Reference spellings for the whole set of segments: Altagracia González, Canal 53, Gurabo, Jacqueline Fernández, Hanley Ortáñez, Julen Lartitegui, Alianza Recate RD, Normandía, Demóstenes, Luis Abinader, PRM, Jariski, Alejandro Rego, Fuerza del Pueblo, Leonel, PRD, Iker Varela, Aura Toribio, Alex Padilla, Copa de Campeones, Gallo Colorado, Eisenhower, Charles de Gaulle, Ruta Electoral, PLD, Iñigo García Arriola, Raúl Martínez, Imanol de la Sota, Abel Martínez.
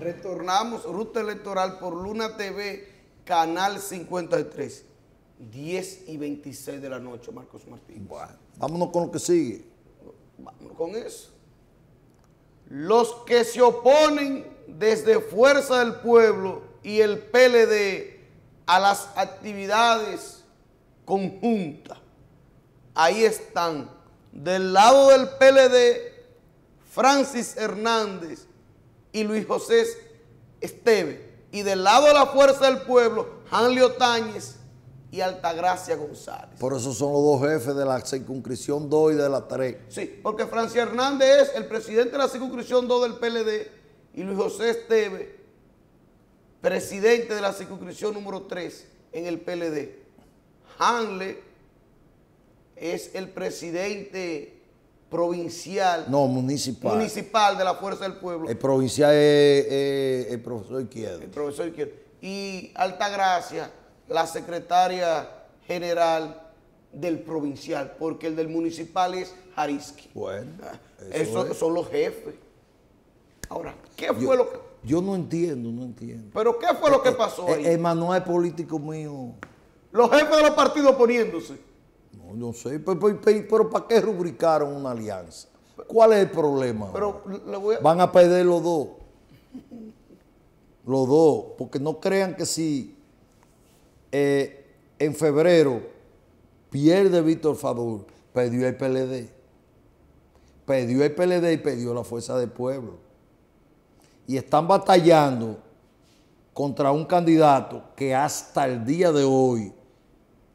retornamos Ruta Electoral por Luna TV, Canal 53, 10:26 de la noche, Marcos Martínez. Bueno, vámonos con lo que sigue. Vámonos con eso. Los que se oponen desde Fuerza del Pueblo y el PLD a las actividades conjuntas, ahí están. Del lado del PLD, Francis Hernández y Luis José Estévez. Y del lado de la Fuerza del Pueblo, Hanley Ortáñez y Altagracia González. Por eso son los dos jefes de la circunscripción 2 y de la 3. Sí, porque Francis Hernández es el presidente de la circunscripción 2 del PLD y Luis José Estévez, presidente de la circunscripción número 3 en el PLD. Hanley es el presidente provincial. No, municipal. Municipal de la Fuerza del Pueblo. El provincial es el profesor Izquierdo. El profesor Izquierdo. Y Altagracia, la secretaria general del provincial, porque el del municipal es Jariski. Bueno. Esos son los jefes. Ahora, ¿qué fue lo que...? Yo no entiendo. ¿Pero qué fue lo que pasó ahí? El manual político mío. Los jefes de los partidos poniéndose. No sé, pero ¿para qué rubricaron una alianza? ¿Cuál es el problema? Pero le voy a... Van a perder los dos. Los dos, porque no crean que si en febrero pierde Víctor Fadul, perdió el PLD. Perdió el PLD y perdió la Fuerza del Pueblo. Y están batallando contra un candidato que hasta el día de hoy,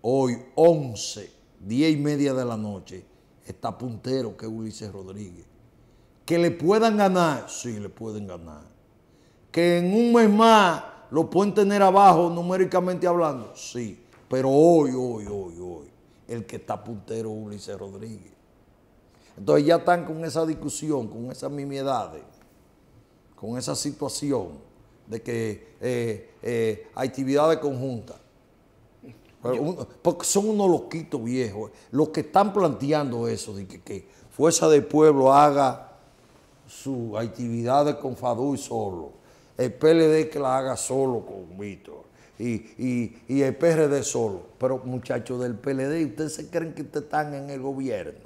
11, 10:30 de la noche, está puntero, que es Ulises Rodríguez. Que le puedan ganar, sí, le pueden ganar. Que en un mes más lo pueden tener abajo numéricamente hablando, sí. Pero hoy, el que está puntero es Ulises Rodríguez. Entonces ya están con esa discusión, con esas nimiedades, con esa situación de que actividades conjuntas. Porque son unos loquitos viejos los que están planteando eso de que Fuerza del Pueblo haga sus actividades con Fadul solo, el PLD que la haga solo con Víctor y el PRD solo. Pero muchachos del PLD, ustedes se creen que ustedes están en el gobierno,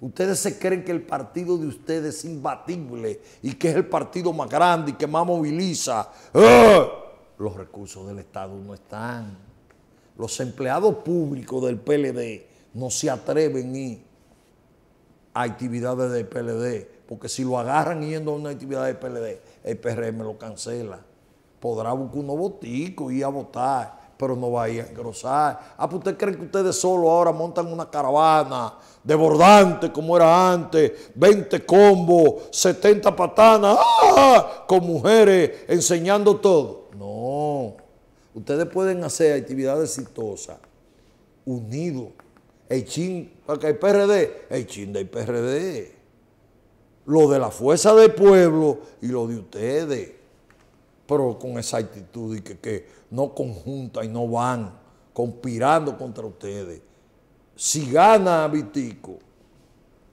ustedes se creen que el partido de ustedes es imbatible y que es el partido más grande y que más moviliza. Los recursos del Estado no están. Los empleados públicos del PLD no se atreven a ir a actividades del PLD, porque si lo agarran yendo a una actividad del PLD, el PRM lo cancela. Podrá buscar unos boticos y ir a votar, pero no va a ir a engrosar. Ah, pues ustedes creen que ustedes solo ahora montan una caravana desbordante como era antes, 20 combos, 70 patanas, con mujeres enseñando todo. No. Ustedes pueden hacer actividades exitosas, unidos. El chin, porque el PRD, el chin del PRD. Lo de la Fuerza del Pueblo y lo de ustedes. Pero con esa actitud y que no conjunta y no van conspirando contra ustedes. Si gana Vitico,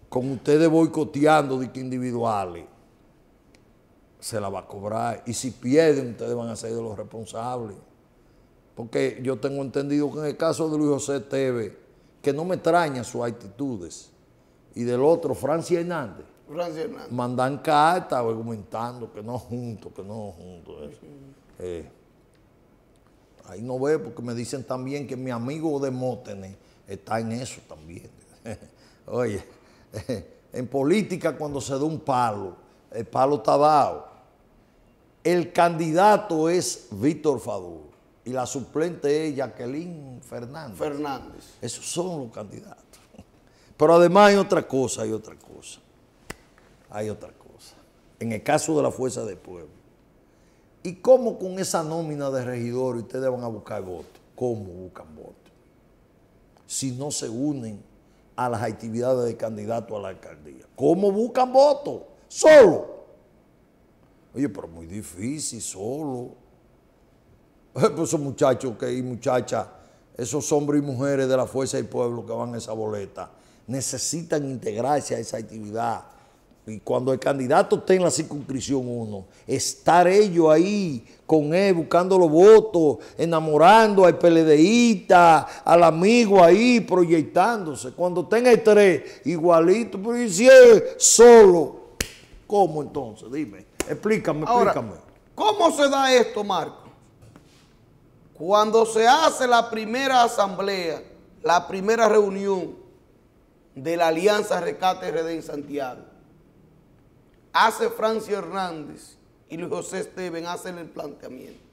con ustedes boicoteando de que individuales, se la va a cobrar. Y si pierden, ustedes van a ser de los responsables. Porque yo tengo entendido que en el caso de Luis José Estévez, que no me extraña sus actitudes, y del otro, Francis Hernández. Mandan cartas argumentando que no juntos. Ahí no veo, porque me dicen también que mi amigo Demóstenes está en eso también. Oye, en política cuando se da un palo, el palo está dado. El candidato es Víctor Fadul. Y la suplente es Jacqueline Fernández. Esos son los candidatos. Pero además hay otra cosa. En el caso de la Fuerza del Pueblo. ¿Y cómo con esa nómina de regidores ustedes van a buscar votos? ¿Cómo buscan votos? Si no se unen a las actividades de candidato a la alcaldía. ¿Cómo buscan votos? Solo. Oye, pero muy difícil, solo. Pues esos muchachos y muchachas, esos hombres y mujeres de la Fuerza del Pueblo que van a esa boleta, necesitan integrarse a esa actividad Y cuando el candidato esté en la circunscripción 1, estar ellos ahí con él buscando los votos, enamorando al PLDista, al amigo ahí, proyectándose. Cuando tenga el 3, igualito, pero y si es solo, ¿cómo entonces? Dime, explícame. Ahora, explícame. ¿Cómo se da esto, Marco? Cuando se hace la primera asamblea, la primera reunión de la Alianza Recate RD en Santiago, hace Francis Hernández y Luis José Estévez hacen el planteamiento.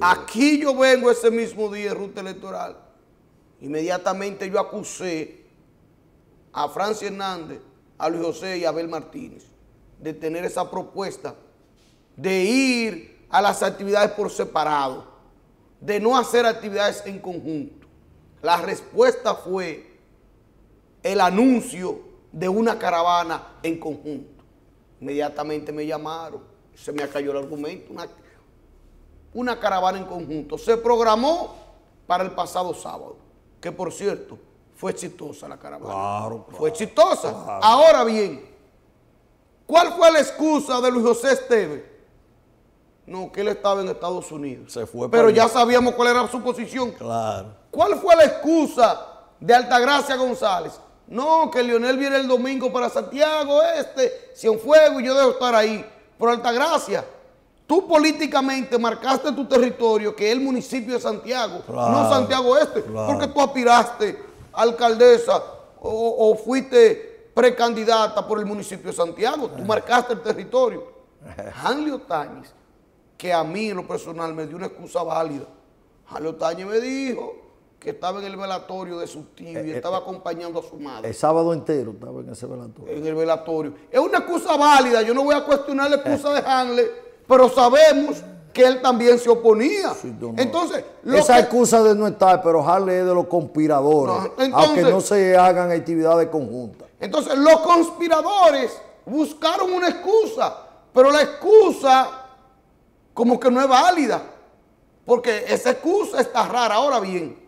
Aquí yo vengo ese mismo día en Ruta Electoral. Inmediatamente yo acusé a Francis Hernández, a Luis José y a Abel Martínez de tener esa propuesta de ir a las actividades por separado, de no hacer actividades en conjunto. La respuesta fue el anuncio de una caravana en conjunto. Inmediatamente me llamaron, se me acalló el argumento, una caravana en conjunto. Se programó para el pasado sábado, que por cierto, fue exitosa la caravana. Claro, claro, fue exitosa. Claro. Ahora bien, ¿cuál fue la excusa de Luis José Estévez? No, que él estaba en Estados Unidos. Se fue. Pero ya sabíamos cuál era su posición. Claro. ¿Cuál fue la excusa de Altagracia González? No, que Leonel viene el domingo para Santiago Cienfuegos, y yo debo estar ahí. Pero Altagracia, tú políticamente marcaste tu territorio, que es el municipio de Santiago, claro, no Santiago claro, porque tú aspiraste a alcaldesa o fuiste precandidata por el municipio de Santiago. Tú marcaste el territorio. Hanley Ortáñez, que a mí en lo personal me dio una excusa válida. Hanley Ortáñez me dijo que estaba en el velatorio de su tío y estaba acompañando a su madre. El sábado entero estaba en ese velatorio. En el velatorio. Es una excusa válida, yo no voy a cuestionar la excusa de Hanley, pero sabemos que él también se oponía. Sí, entonces, esa excusa de no estar, pero Hanley es de los conspiradores, no, entonces, aunque no se hagan actividades conjuntas. Entonces, los conspiradores buscaron una excusa, pero la excusa como que no es válida, porque esa excusa está rara. Ahora bien,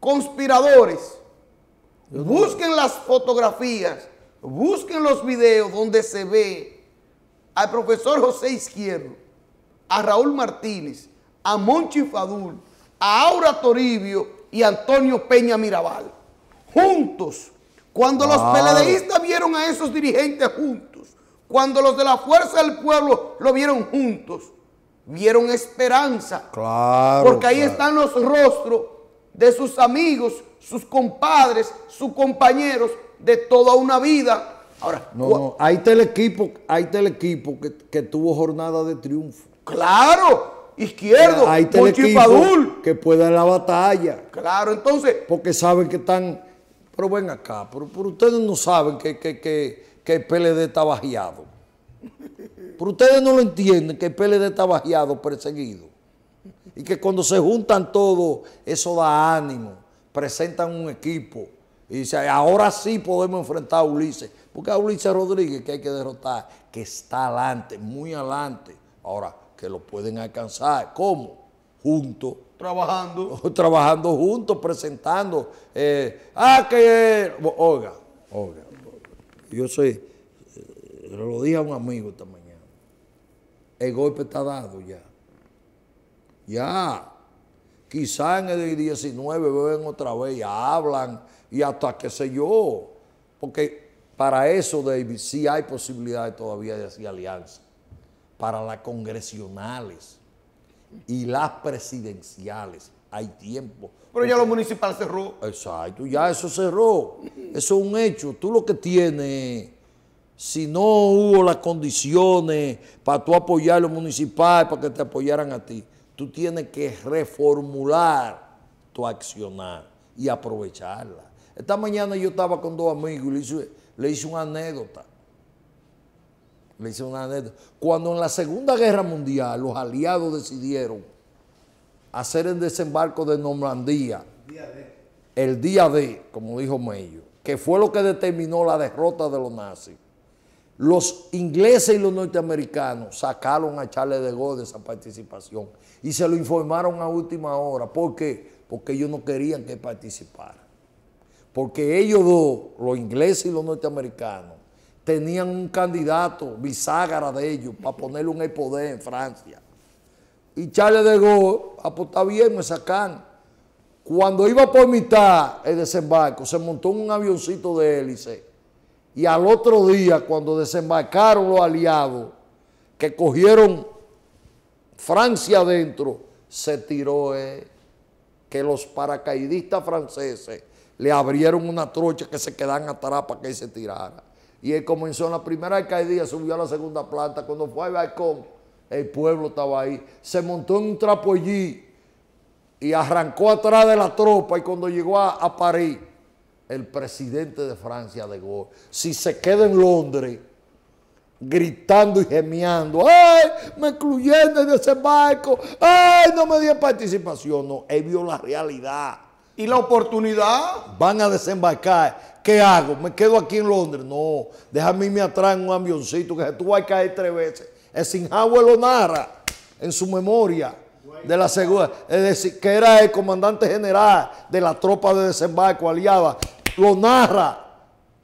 conspiradores, busquen las fotografías, busquen los videos donde se ve al profesor José Izquierdo, a Raúl Martínez, a Monchi Fadul, a Aura Toribio y a Antonio Peña Mirabal juntos. Cuando los PLDistas vieron a esos dirigentes juntos, cuando los de la Fuerza del Pueblo lo vieron juntos, vieron esperanza. Claro, porque ahí están los rostros de sus amigos, sus compadres, sus compañeros de toda una vida. Ahora, no, ahí está el equipo que tuvo jornada de triunfo. ¡Claro! Izquierdo, ahí está el equipo Fadul, que pueda en la batalla. Claro, entonces, porque saben que están... Pero ven acá, pero ustedes no saben que el PLD está bajeado. Pero ustedes no lo entienden, que el PLD está bajeado, perseguido. Y que cuando se juntan todos, eso da ánimo, presentan un equipo y dicen, ahora sí podemos enfrentar a Ulises, porque a Ulises Rodríguez que hay que derrotar, que está adelante, muy adelante, ahora que lo pueden alcanzar, ¿cómo? Juntos. Trabajando. Trabajando juntos, presentando. Oiga, yo sé, lo dije a un amigo esta mañana, el golpe está dado ya. Ya, quizá en el 19 ven otra vez, ya hablan y hasta qué sé yo. Porque para eso, David, sí hay posibilidades todavía de hacer alianza. Para las congresionales y las presidenciales hay tiempo. Pero ya lo municipal cerró. Exacto, ya eso cerró. Eso es un hecho. Tú lo que tienes... Si no hubo las condiciones para tú apoyar a los municipales, para que te apoyaran a ti, tú tienes que reformular tu accionar y aprovecharla. Esta mañana yo estaba con dos amigos y le hice una anécdota. Cuando en la Segunda Guerra Mundial los aliados decidieron hacer el desembarco de Normandía, el día D, como dijo Mello, que fue lo que determinó la derrota de los nazis, los ingleses y los norteamericanos sacaron a Charles de Gaulle de esa participación y se lo informaron a última hora. ¿Por qué? Porque ellos no querían que participara. porque ellos dos, los ingleses y los norteamericanos, tenían un candidato bisagra de ellos para ponerle un poder en Francia. Y Charles de Gaulle, está bien, me sacan. Cuando iba por mitad el desembarco, se montó en un avioncito de hélice. Y al otro día, cuando desembarcaron los aliados, que cogieron Francia adentro, se tiró que los paracaidistas franceses le abrieron una trocha que se quedan atrás para que él se tirara. Y él comenzó en la primera alcaldía, subió a la segunda planta. Cuando fue al balcón, el pueblo estaba ahí. Se montó en un trapo allí y arrancó atrás de la tropa. Y cuando llegó a París, el presidente de Francia, de Gaulle, si se queda en Londres, gritando y gemeando, ¡ay, me excluyeron de desembarco! ¡Ay, no me dio participación! No, él vio la realidad. ¿Y la oportunidad? Van a desembarcar. ¿Qué hago? ¿Me quedo aquí en Londres? No, déjame irme atrás en un avioncito que se tuvo a caer 3 veces. Eisenhower lo narra en su memoria de la segunda, es decir, que era el comandante general de la tropa de desembarco aliada. Lo narra,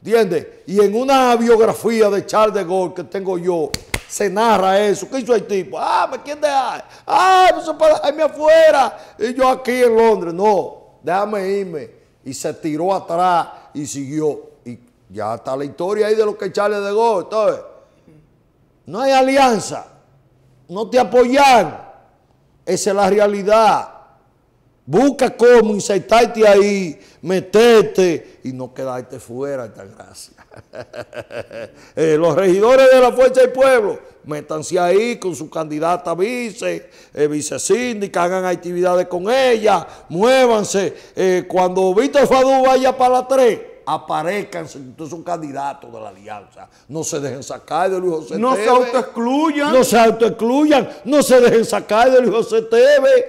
¿entiendes? Y en una biografía de Charles de Gaulle que tengo yo, se narra eso. ¿Qué hizo el tipo? Ah, ¿me quieren dejar? Ah, no se puede dejarme afuera. Y yo aquí en Londres. No, déjame irme. Y se tiró atrás y siguió. Y ya está la historia ahí de lo que Charles de Gaulle. Entonces, no hay alianza. No te apoyan. Esa es la realidad. Busca cómo insertarte ahí, meterte y no quedarte fuera, Altagracia. Los regidores de la Fuerza del Pueblo, métanse ahí con su candidata vice, vicesíndica, hagan actividades con ella, muévanse. Cuando Víctor Fadul vaya para la 3, aparezcanse, entonces son candidatos de la alianza. No se dejen sacar de Luis José Estévez. No se autoexcluyan. No se autoexcluyan. No se dejen sacar de Luis José Estévez.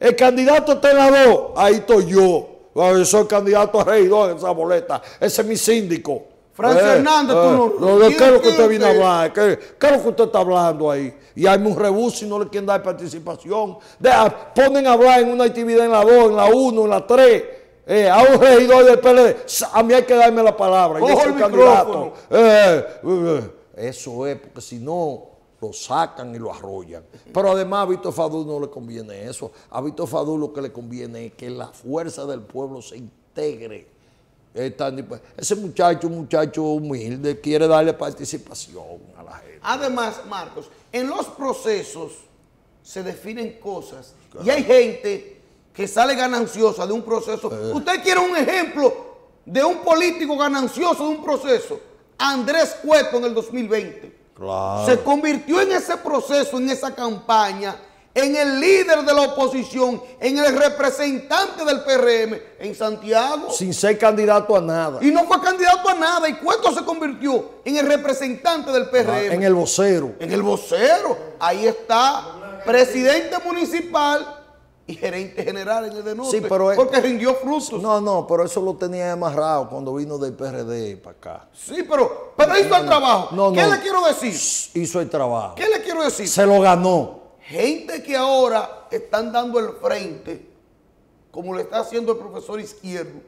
El candidato está en la 2. Ahí estoy yo. Yo soy candidato a regidor en esa boleta. Ese es mi síndico. Francis Hernández, tú no... ¿Qué es lo que usted viene a hablar? ¿Qué es lo que usted está hablando ahí? Y hay un rebuso y no le quieren dar participación. Ponen a hablar en una actividad en la 2, en la 1, en la 3. A un regidor del PLD, a mí hay que darme la palabra. Yo soy candidato. Eso es, porque si no, lo sacan y lo arrollan. Pero además a Víctor Fadul no le conviene eso. A Víctor Fadul lo que le conviene es que la Fuerza del Pueblo se integre. Ese muchacho, un muchacho humilde, quiere darle participación a la gente. Además, Marcos, en los procesos se definen cosas. Claro. Y hay gente que sale gananciosa de un proceso. ¿Usted quiere un ejemplo de un político ganancioso de un proceso? Andrés Cueto en el 2020. Claro. Se convirtió en ese proceso, en esa campaña, en el líder de la oposición, en el representante del PRM en Santiago. Sin ser candidato a nada. Y no fue candidato a nada. Y Cueto se convirtió en el representante del PRM. Ah, en el vocero. En el vocero. Ahí está. Presidente municipal y gerente general en el de norte, sí, pero porque rindió frutos. No, no, pero eso lo tenía amarrado cuando vino del PRD para acá. Sí, pero hizo el trabajo. No, ¿qué le quiero decir? Hizo el trabajo. ¿Qué le quiero decir? Se lo ganó. Gente que ahora están dando el frente, como lo está haciendo el profesor Izquierdo,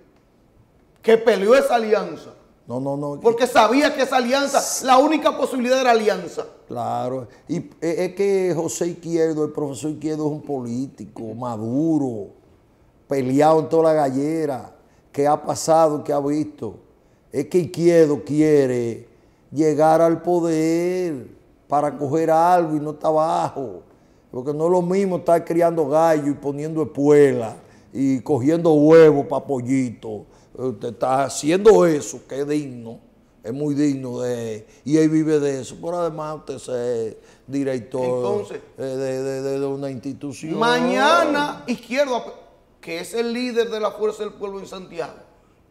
que peleó esa alianza. No, no, no. Porque sabía que esa alianza, la única posibilidad era alianza. Claro. Y es que José Izquierdo, el profesor Izquierdo es un político maduro, peleado en toda la gallera, que ha pasado, que ha visto. Es que Izquierdo quiere llegar al poder para coger algo y no está abajo. Porque no es lo mismo estar criando gallo y poniendo espuela y cogiendo huevos para pollitos. Usted está haciendo eso, que es digno, es muy digno de él, y él vive de eso. Pero además usted es director. Entonces, de una institución. Mañana Izquierdo, que es el líder de la Fuerza del Pueblo en Santiago,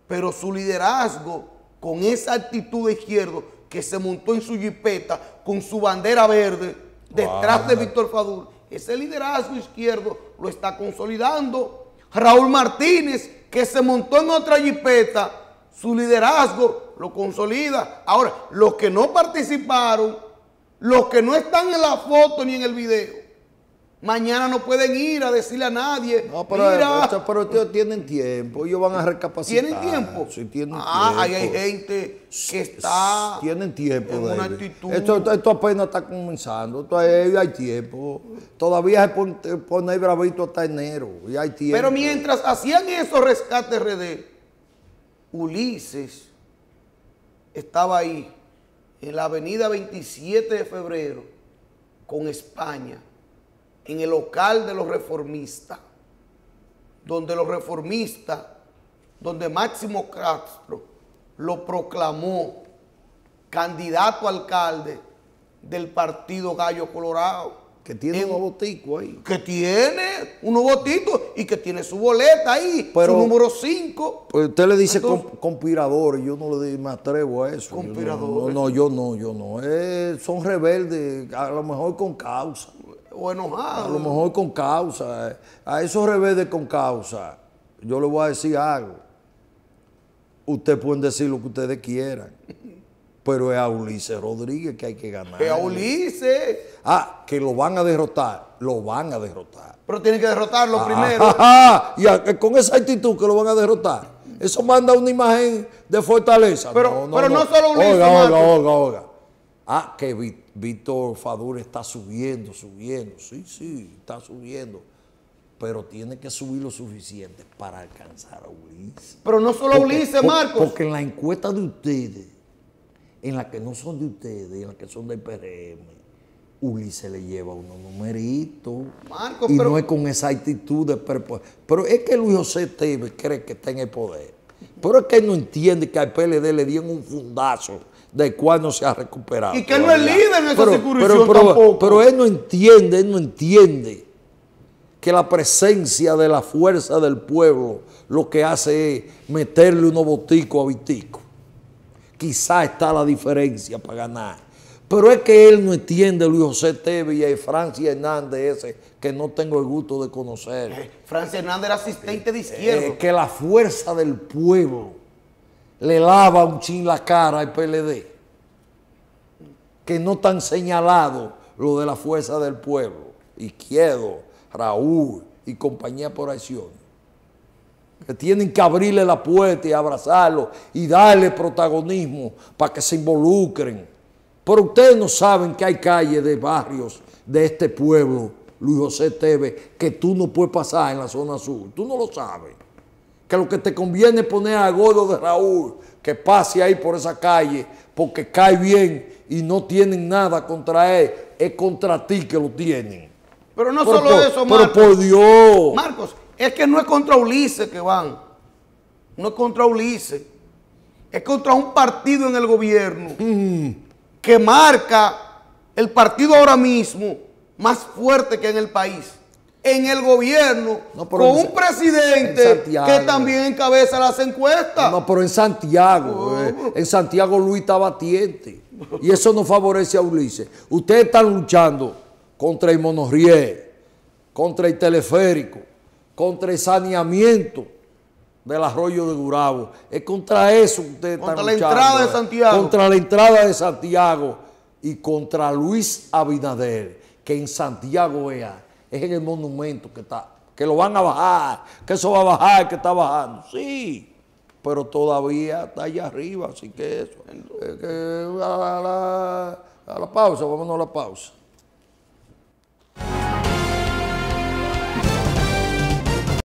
pero su liderazgo con esa actitud de Izquierdo que se montó en su jipeta con su bandera verde detrás de Víctor Fadul, ese liderazgo Izquierdo lo está consolidando. Raúl Martínez, que se montó en otra jipeta, su liderazgo lo consolida. Ahora, los que no participaron, los que no están en la foto ni en el video, Mañana no pueden ir a decirle a nadie. No, pero, mira, pero ustedes tienen tiempo. Ellos van a recapacitar. ¿Tienen tiempo? Sí, tienen tiempo. Ahí hay gente que está... Tienen tiempo. En una actitud. Esto apenas está comenzando. Todavía hay tiempo. Todavía se pone bravito hasta enero. Y hay tiempo. Pero mientras hacían esos rescates RD, Ulises estaba ahí, en la avenida 27 de febrero, con España, en el local de los reformistas, donde Máximo Castro lo proclamó candidato a alcalde del partido Gallo Colorado. Que tiene un botico ahí. Que tiene un botico y que tiene su boleta ahí, pero, su número 5. Pues usted le dice conspirador, yo no le me atrevo a eso. Conspirador. Yo no. Son rebeldes, a lo mejor con causa. O enojado. A lo mejor con causa. A esos rebeldes con causa, yo le voy a decir algo. Ustedes pueden decir lo que ustedes quieran, pero es a Ulises Rodríguez que hay que ganar. Es a Ulises. Ah, que lo van a derrotar. Lo van a derrotar. Pero tienen que derrotarlo primero. Y con esa actitud que lo van a derrotar. Eso manda una imagen de fortaleza. Pero no solo Ulises. Oiga. Ah, que Víctor Fadul está subiendo. Sí, está subiendo. Pero tiene que subir lo suficiente para alcanzar a Ulises. Pero no solo a Ulises, Marcos. Porque en la encuesta de ustedes, en la que no son de ustedes, en la que son del PRM, Ulises le lleva unos numeritos. Marcos, y pero no es con esa actitud de pero es que Luis José Estévez cree que está en el poder. Pero es que él no entiende que al PLD le dieron un fundazo del cual no se ha recuperado. Y que él no es líder en esa circunscripción tampoco. Pero él no entiende que la presencia de la Fuerza del Pueblo lo que hace es meterle unos boticos a Vitico. Quizá está la diferencia para ganar. Pero es que él no entiende Luis José Estévez y Francis Hernández ese, que no tengo el gusto de conocer. Francis Hernández era asistente de Izquierdo. Que la Fuerza del Pueblo le lava un chin la cara al PLD. Que no tan señalado lo de la Fuerza del Pueblo. Izquierdo, Raúl y compañía por acción. Que tienen que abrirle la puerta y abrazarlo y darle protagonismo para que se involucren. Pero ustedes no saben que hay calles de barrios de este pueblo, Luis José Estévez, que tú no puedes pasar en la zona sur. Tú no lo sabes. Que lo que te conviene es poner a Godo de Raúl que pase ahí por esa calle porque cae bien y no tienen nada contra él. Es contra ti que lo tienen. Pero no solo eso, Marcos. Pero por Dios. Marcos, es que no es contra Ulises que van. No es contra Ulises. Es contra un partido en el gobierno que marca el partido ahora mismo más fuerte que en el país. En el gobierno, con un presidente que también encabeza las encuestas. No, pero en Santiago. En Santiago Luis está batiente. Y eso no favorece a Ulises. Ustedes están luchando contra el monorriel, contra el teleférico, contra el saneamiento del arroyo de Gurabo. Es contra eso que ustedes están luchando. Contra la entrada de Santiago. Contra la entrada de Santiago y contra Luis Abinader, que en Santiago es en el monumento que está, que lo van a bajar, que eso va a bajar, que está bajando. Sí, pero todavía está allá arriba, así que eso. A la pausa, vámonos a la pausa.